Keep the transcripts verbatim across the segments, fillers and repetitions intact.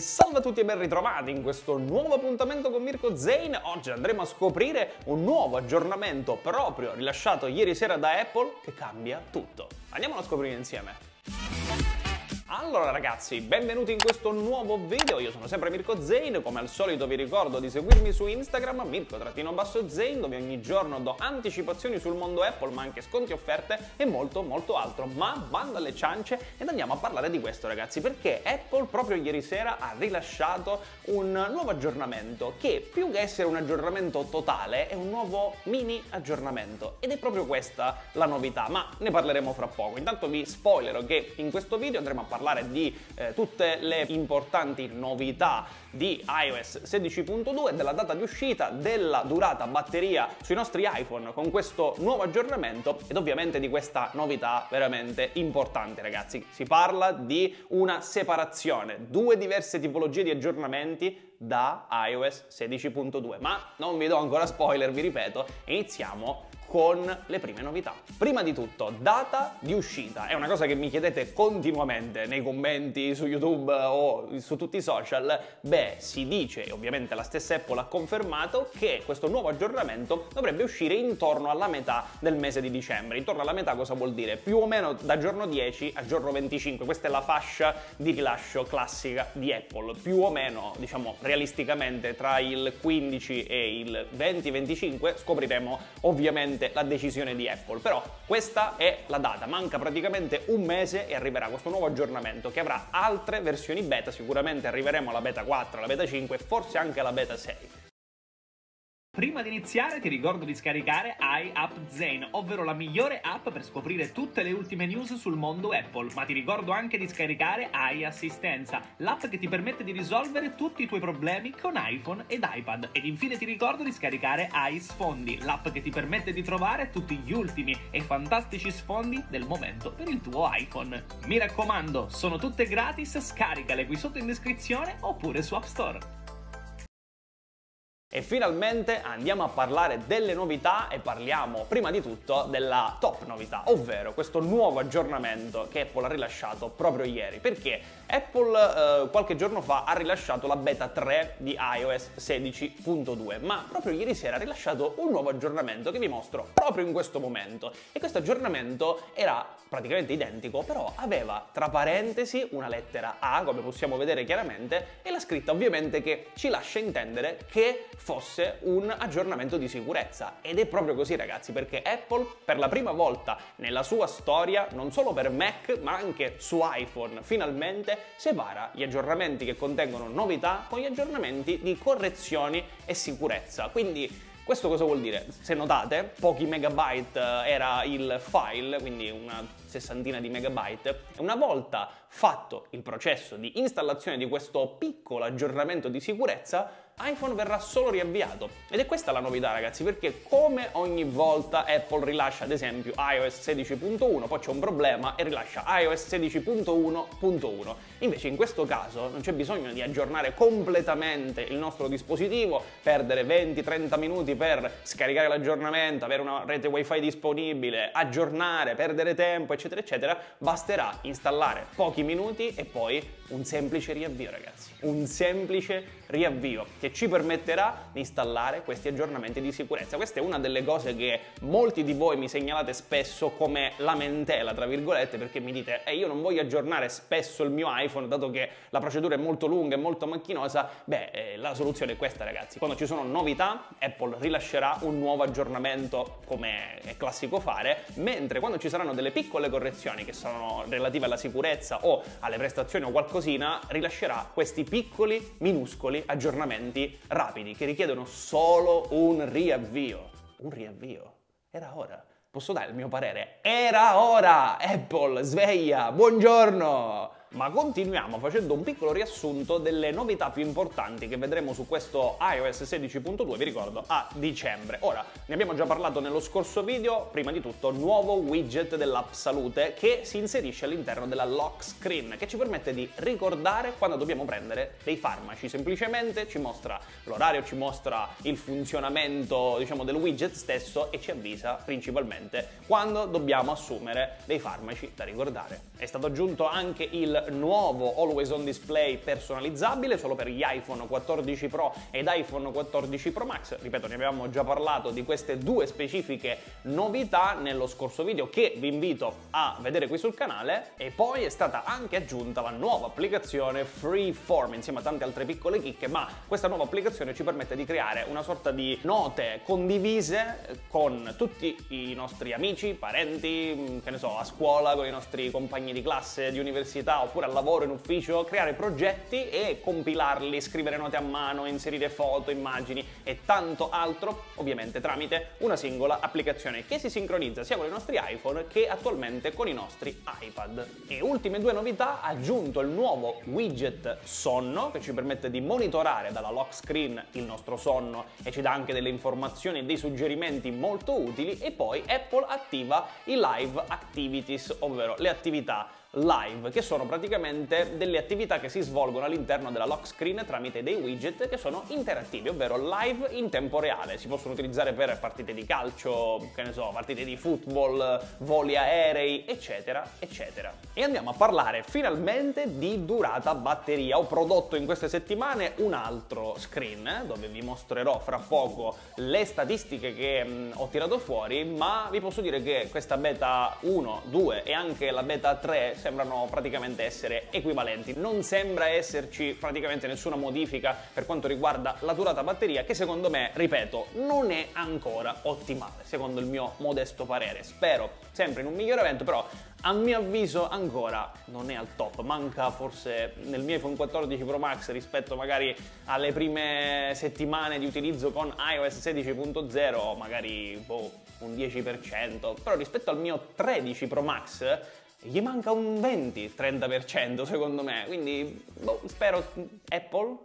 salve a tutti e ben ritrovati in questo nuovo appuntamento con Mirko Zein. Oggi andremo a scoprire un nuovo aggiornamento proprio rilasciato ieri sera da Apple che cambia tutto. Andiamolo a scoprire insieme. Allora ragazzi, benvenuti in questo nuovo video, io sono sempre Mirko Zein, come al solito vi ricordo di seguirmi su Instagram, Mirko-Zein, dove ogni giorno do anticipazioni sul mondo Apple, ma anche sconti, offerte e molto molto altro. Ma bando alle ciance ed andiamo a parlare di questo ragazzi, perché Apple proprio ieri sera ha rilasciato un nuovo aggiornamento che più che essere un aggiornamento totale è un nuovo mini aggiornamento, ed è proprio questa la novità, ma ne parleremo fra poco. Intanto vi spoilero che in questo video andremo a parlare parlare di eh, tutte le importanti novità di iOS sedici punto due, della data di uscita, della durata batteria sui nostri iPhone con questo nuovo aggiornamento ed ovviamente di questa novità veramente importante ragazzi. Si parla di una separazione, due diverse tipologie di aggiornamenti da iOS sedici punto due, ma non vi do ancora spoiler, vi ripeto, iniziamo con le prime novità. Prima di tutto, data di uscita. È una cosa che mi chiedete continuamente nei commenti su YouTube o su tutti i social. Beh, si dice, e ovviamente la stessa Apple ha confermato, che questo nuovo aggiornamento dovrebbe uscire intorno alla metà del mese di dicembre. Intorno alla metà cosa vuol dire? Più o meno da giorno dieci a giorno venticinque, questa è la fascia di rilascio classica di Apple, più o meno, diciamo realisticamente tra il quindici e il venti venticinque scopriremo ovviamente la decisione di Apple, però questa è la data, manca praticamente un mese e arriverà questo nuovo aggiornamento che avrà altre versioni beta, sicuramente arriveremo alla beta quattro, alla beta cinque e forse anche alla beta sei. Prima di iniziare ti ricordo di scaricare iAppZein, ovvero la migliore app per scoprire tutte le ultime news sul mondo Apple, ma ti ricordo anche di scaricare iAssistenza, l'app che ti permette di risolvere tutti i tuoi problemi con iPhone ed iPad. Ed infine ti ricordo di scaricare iSfondi, l'app che ti permette di trovare tutti gli ultimi e fantastici sfondi del momento per il tuo iPhone. Mi raccomando, sono tutte gratis, scaricale qui sotto in descrizione oppure su App Store. E finalmente andiamo a parlare delle novità e parliamo prima di tutto della top novità, ovvero questo nuovo aggiornamento che Apple ha rilasciato proprio ieri, perché Apple eh, qualche giorno fa ha rilasciato la beta tre di iOS sedici punto due, ma proprio ieri sera ha rilasciato un nuovo aggiornamento che vi mostro proprio in questo momento, e questo aggiornamento era praticamente identico, però aveva tra parentesi una lettera A, come possiamo vedere chiaramente, e la scritta ovviamente che ci lascia intendere che fosse un aggiornamento di sicurezza. Ed è proprio così ragazzi, perché Apple per la prima volta nella sua storia, non solo per Mac ma anche su iPhone, finalmente separa gli aggiornamenti che contengono novità con gli aggiornamenti di correzioni e sicurezza. Quindi questo cosa vuol dire? Se notate, pochi megabyte era il file, quindi una sessantina di megabyte. Una volta fatto il processo di installazione di questo piccolo aggiornamento di sicurezza, iPhone verrà solo riavviato. Ed è questa la novità ragazzi, perché come ogni volta Apple rilascia ad esempio iOS sedici punto uno, poi c'è un problema e rilascia iOS sedici punto uno punto uno. Invece in questo caso non c'è bisogno di aggiornare completamente il nostro dispositivo, perdere venti trenta minuti per scaricare l'aggiornamento, avere una rete wifi disponibile, aggiornare, perdere tempo eccetera eccetera. Basterà installare pochi minuti e poi un semplice riavvio ragazzi, un semplice riavvio che ci permetterà di installare questi aggiornamenti di sicurezza. Questa è una delle cose che molti di voi mi segnalate spesso come lamentela tra virgolette, perché mi dite eh, io non voglio aggiornare spesso il mio iPhone dato che la procedura è molto lunga e molto macchinosa. Beh, eh, la soluzione è questa ragazzi, quando ci sono novità Apple rilascerà un nuovo aggiornamento come è classico fare, mentre quando ci saranno delle piccole correzioni che sono relative alla sicurezza o alle prestazioni o qualcosina, rilascerà questi piccoli minuscoli aggiornamenti rapidi che richiedono solo un riavvio. Un riavvio? Era ora. Posso dare il mio parere? Era ora! Apple, sveglia! Buongiorno! Ma continuiamo facendo un piccolo riassunto delle novità più importanti che vedremo su questo iOS sedici punto due, vi ricordo, a dicembre. Ora, ne abbiamo già parlato nello scorso video, prima di tutto nuovo widget dell'app salute che si inserisce all'interno della lock screen, che ci permette di ricordare quando dobbiamo prendere dei farmaci, semplicemente ci mostra l'orario, ci mostra il funzionamento diciamo del widget stesso e ci avvisa principalmente quando dobbiamo assumere dei farmaci da ricordare. È stato aggiunto anche il il nuovo Always On Display personalizzabile solo per gli iPhone quattordici Pro ed iPhone quattordici Pro Max. Ripeto, ne avevamo già parlato di queste due specifiche novità nello scorso video, che vi invito a vedere qui sul canale. E poi è stata anche aggiunta la nuova applicazione Freeform insieme a tante altre piccole chicche, ma questa nuova applicazione ci permette di creare una sorta di note condivise con tutti i nostri amici, parenti, che ne so, a scuola, con i nostri compagni di classe, di università, oppure al lavoro, in ufficio, creare progetti e compilarli, scrivere note a mano, inserire foto, immagini e tanto altro, ovviamente tramite una singola applicazione che si sincronizza sia con i nostri iPhone che attualmente con i nostri iPad. E ultime due novità: aggiunto il nuovo widget sonno, che ci permette di monitorare dalla lock screen il nostro sonno e ci dà anche delle informazioni e dei suggerimenti molto utili. E poi Apple attiva i live activities, ovvero le attività live, che sono praticamente delle attività che si svolgono all'interno della lock screen tramite dei widget che sono interattivi, ovvero live in tempo reale. Si possono utilizzare per partite di calcio, che ne so, partite di football, voli aerei, eccetera eccetera. E andiamo a parlare finalmente di durata batteria. Ho prodotto in queste settimane un altro screen dove vi mostrerò fra poco le statistiche che mh, ho tirato fuori, ma vi posso dire che questa beta uno, due e anche la beta tre sembrano praticamente essere equivalenti. Non sembra esserci praticamente nessuna modifica per quanto riguarda la durata batteria, che secondo me, ripeto, non è ancora ottimale, secondo il mio modesto parere. Spero sempre in un miglioramento, però a mio avviso ancora non è al top. Manca forse nel mio iPhone quattordici Pro Max rispetto magari alle prime settimane di utilizzo con iOS sedici punto zero, magari boh, un dieci per cento, però rispetto al mio tredici Pro Max gli manca un venti trenta per cento secondo me. Quindi boh, spero. Apple,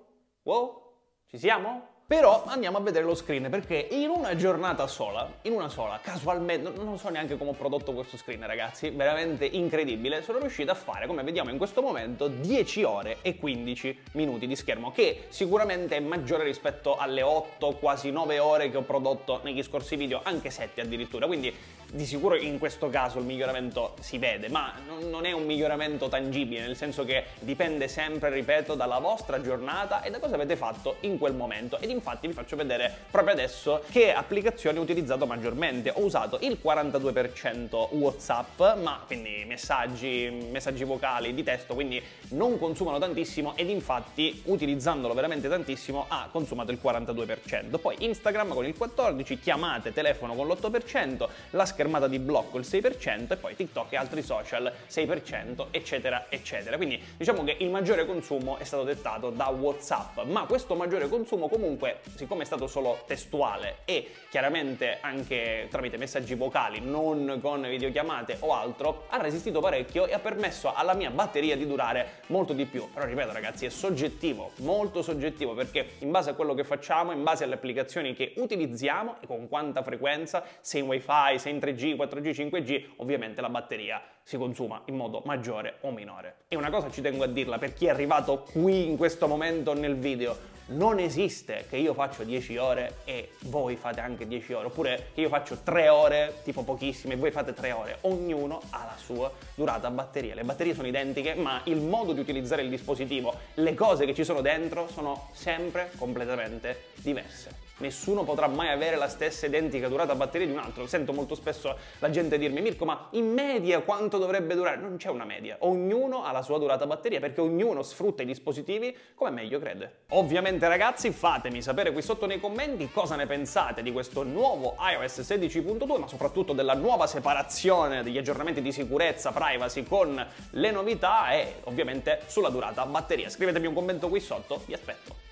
wow, ci siamo? Però andiamo a vedere lo screen, perché in una giornata sola, in una sola, casualmente, non so neanche come ho prodotto questo screen, ragazzi, veramente incredibile, sono riuscito a fare, come vediamo in questo momento, dieci ore e quindici minuti di schermo, che sicuramente è maggiore rispetto alle otto, quasi nove ore che ho prodotto negli scorsi video, anche sette addirittura. Quindi di sicuro in questo caso il miglioramento si vede, ma non è un miglioramento tangibile, nel senso che dipende sempre, ripeto, dalla vostra giornata e da cosa avete fatto in quel momento. Ed infatti vi faccio vedere proprio adesso che applicazione ho utilizzato maggiormente. Ho usato il quarantadue per cento Whatsapp, ma quindi messaggi, messaggi vocali di testo, quindi non consumano tantissimo, ed infatti utilizzandolo veramente tantissimo ha consumato il quarantadue per cento. Poi Instagram con il quattordici per cento, chiamate, telefono con l'otto per cento, la schermata di blocco il sei per cento e poi TikTok e altri social sei per cento, eccetera eccetera. Quindi diciamo che il maggiore consumo è stato dettato da Whatsapp, ma questo maggiore consumo comunque Comunque, siccome è stato solo testuale e chiaramente anche tramite messaggi vocali, non con videochiamate o altro, ha resistito parecchio e ha permesso alla mia batteria di durare molto di più. Però ripeto, ragazzi, è soggettivo, molto soggettivo, perché in base a quello che facciamo, in base alle applicazioni che utilizziamo e con quanta frequenza, se in wifi, se in tre G, quattro G, cinque G, ovviamente la batteria si consuma in modo maggiore o minore. E una cosa ci tengo a dirla per chi è arrivato qui in questo momento nel video: non esiste che io faccio dieci ore e voi fate anche dieci ore, oppure che io faccio tre ore, tipo pochissime, e voi fate tre ore. Ognuno ha la sua durata batteria. Le batterie sono identiche, ma il modo di utilizzare il dispositivo, le cose che ci sono dentro, sono sempre completamente diverse. Nessuno potrà mai avere la stessa identica durata batteria di un altro. Sento molto spesso la gente dirmi: Mirko, ma in media quanto dovrebbe durare? Non c'è una media, ognuno ha la sua durata batteria, perché ognuno sfrutta i dispositivi come meglio crede. Ovviamente, ragazzi, fatemi sapere qui sotto nei commenti cosa ne pensate di questo nuovo iOS sedici punto due, ma soprattutto della nuova separazione degli aggiornamenti di sicurezza, privacy, con le novità e ovviamente sulla durata batteria. Scrivetemi un commento qui sotto, vi aspetto.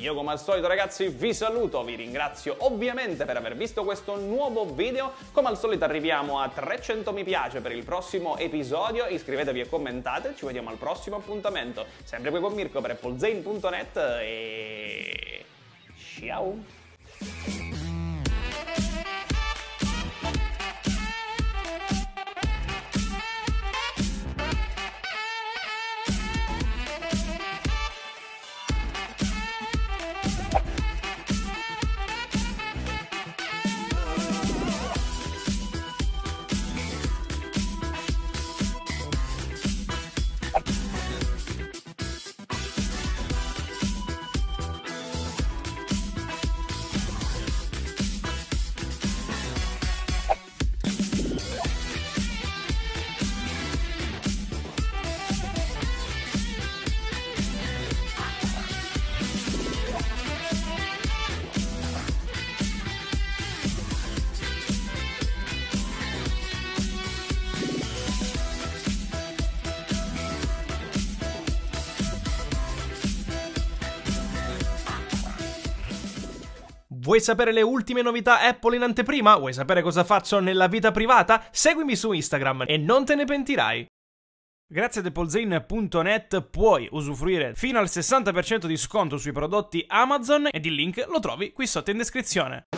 Io come al solito, ragazzi, vi saluto, vi ringrazio ovviamente per aver visto questo nuovo video. Come al solito arriviamo a trecento mi piace per il prossimo episodio, iscrivetevi e commentate, ci vediamo al prossimo appuntamento, sempre qui con Mirko per Apple Zein punto net e ciao! Vuoi sapere le ultime novità Apple in anteprima? Vuoi sapere cosa faccio nella vita privata? Seguimi su Instagram e non te ne pentirai! Grazie ad Apple Zein punto net puoi usufruire fino al sessanta per cento di sconto sui prodotti Amazon ed il link lo trovi qui sotto in descrizione.